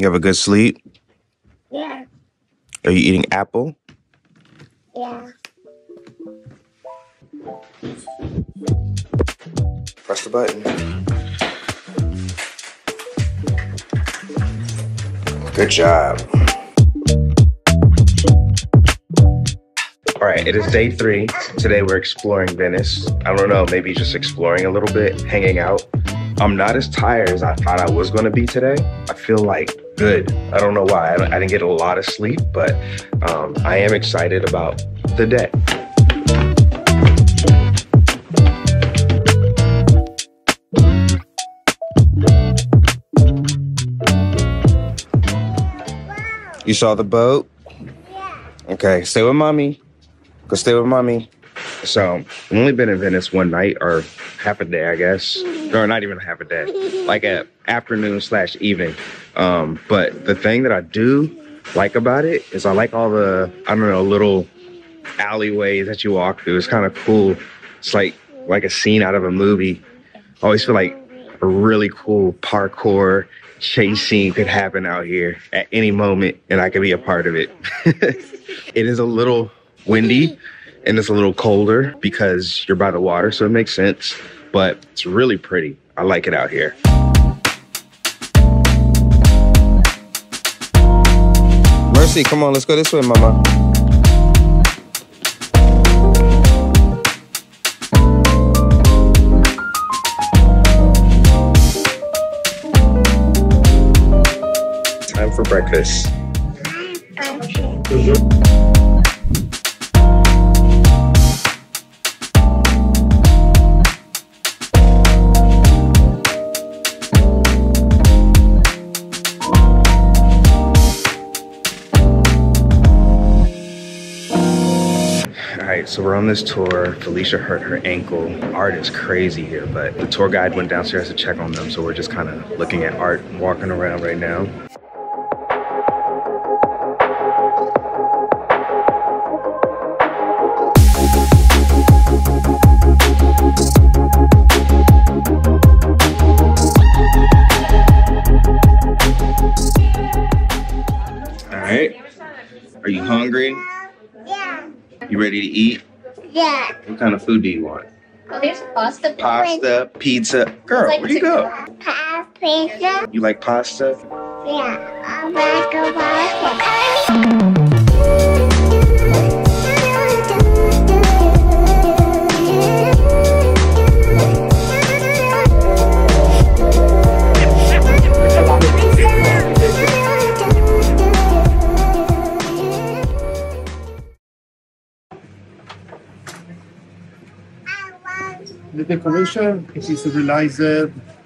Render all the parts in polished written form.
You have a good sleep? Yeah. Are you eating apple? Yeah. Press the button. Good job. All right, it is day 3. Today we're exploring Venice. I don't know, maybe just exploring a little bit, hanging out. I'm not as tired as I thought I was gonna be today. I feel like good. I don't know why. I didn't get a lot of sleep, but I am excited about the day. You saw the boat? Yeah. Okay, stay with mommy. Go stay with mommy. So, I've only been in Venice one night, or half a day, I guess. Or not even half a day. Like an afternoon/evening. But the thing that I do like about it is I like all the, I don't know, little alleyways that you walk through. It's kind of cool. It's like a scene out of a movie. I always feel like a really cool parkour chase scene could happen out here at any moment, and I could be a part of it. It is a little windy and it's a little colder because you're by the water, so it makes sense, but it's really pretty. I like it out here. Mercy, come on, let's go this way, mama. Time for breakfast. So we're on this tour. Felicia hurt her ankle. Art is crazy here, but the tour guide went downstairs to check on them, so we're just kind of looking at art and walking around right now. All right. Are you hungry? You ready to eat? Yeah. What kind of food do you want? Oh, there's pasta. Pasta, pizza. Girl, like where do you go? Pizza. You like pasta? Yeah. I like the decoration, it is realized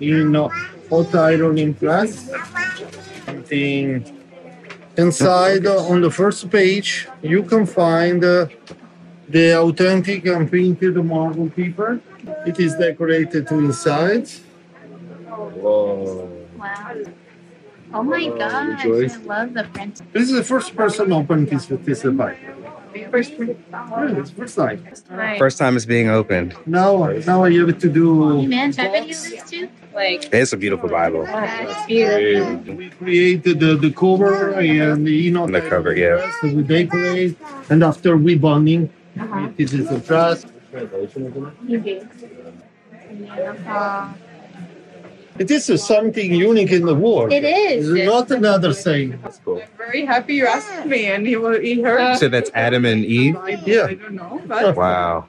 in hot iron in glass. And inside on the first page, you can find the authentic and painted marble paper. It is decorated to inside. Whoa. Wow. Oh my gosh, I love the print. This is the first person open this bike. First time it's being opened. Now I have to do. You managed this too? Like, it's a beautiful Bible. Wow, beautiful. We created the cover and the cover, yeah. We decorate and after we bonding, this is a trust. It is something unique in the world. It is. It's not another thing. That's cool. I'm very happy you asked me, and he heard. So that's Adam and Eve? Yeah. I don't know. But wow.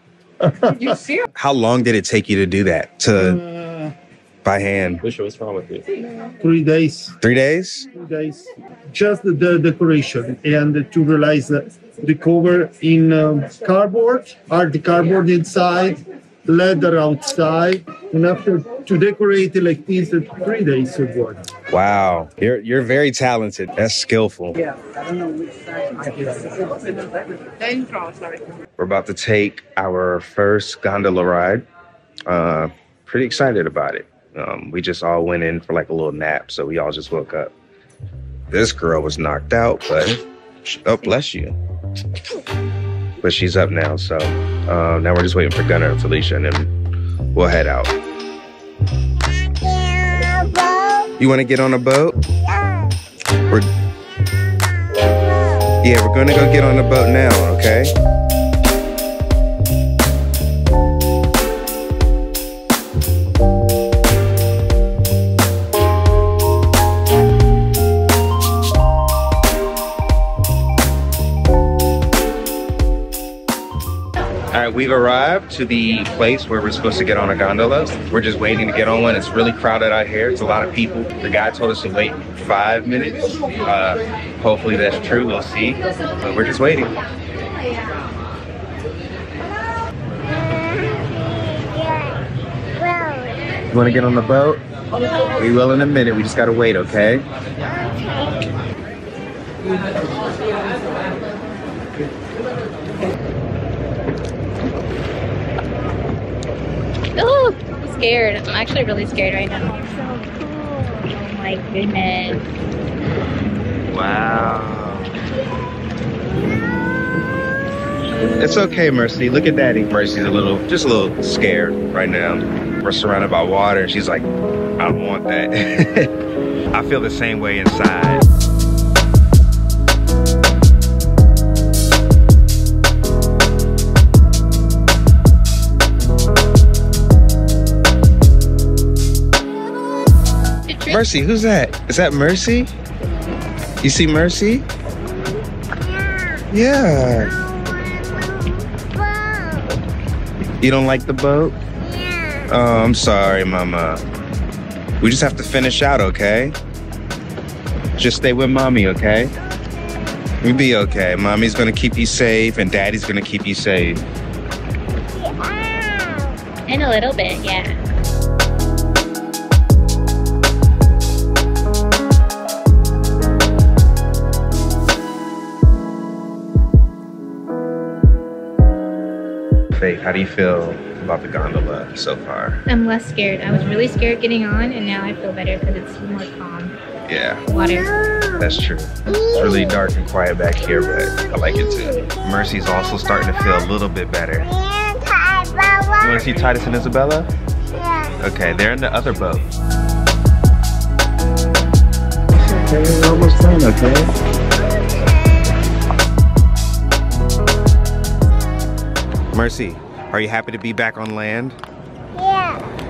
You see? How long did it take you to do that? By hand? Felicia, what's wrong with you? 3 days. 3 days? 3 days. Just the decoration and to realize the cover in cardboard, art the cardboard inside, leather outside, and after to decorate like this 3 days ago. Wow, you're very talented. That's skillful. Yeah, I don't know which side. We're about to take our first gondola ride. Pretty excited about it. We just all went in for like a little nap, so we all just woke up. This girl was knocked out, but oh, bless you. But she's up now, so now we're just waiting for Gunnar and Felicia, and then we'll head out. You want to get on a boat? Yeah. We're gonna go get on the boat now, okay? We've arrived to the place where we're supposed to get on a gondola. We're just waiting to get on one. It's really crowded out here. It's a lot of people. The guy told us to wait 5 minutes. Hopefully that's true. We'll see. But we're just waiting. You want to get on the boat? We will in a minute. We just got to wait, okay? Oh, I'm scared. I'm actually really scared right now. It's so cool. Oh my goodness. Wow. It's okay, Mercy. Look at Daddy. Mercy's just a little scared right now. We're surrounded by water and she's like, I don't want that. I feel the same way inside. Mercy, who's that? Is that Mercy? You see Mercy? Yeah. You don't like the boat? Yeah. Oh, I'm sorry, Mama. We just have to finish out, okay? Just stay with Mommy, okay? You'll be okay. Mommy's gonna keep you safe and Daddy's gonna keep you safe. In a little bit, yeah. How do you feel about the gondola so far? I'm less scared. I was really scared getting on and now I feel better because it's more calm. Yeah. Water. That's true. It's really dark and quiet back here, but I like it too. Mercy's also starting to feel a little bit better. You want to see Titus and Isabella? Yeah. Okay, they're in the other boat. Okay, we're almost done, okay? Mercy, are you happy to be back on land? Yeah.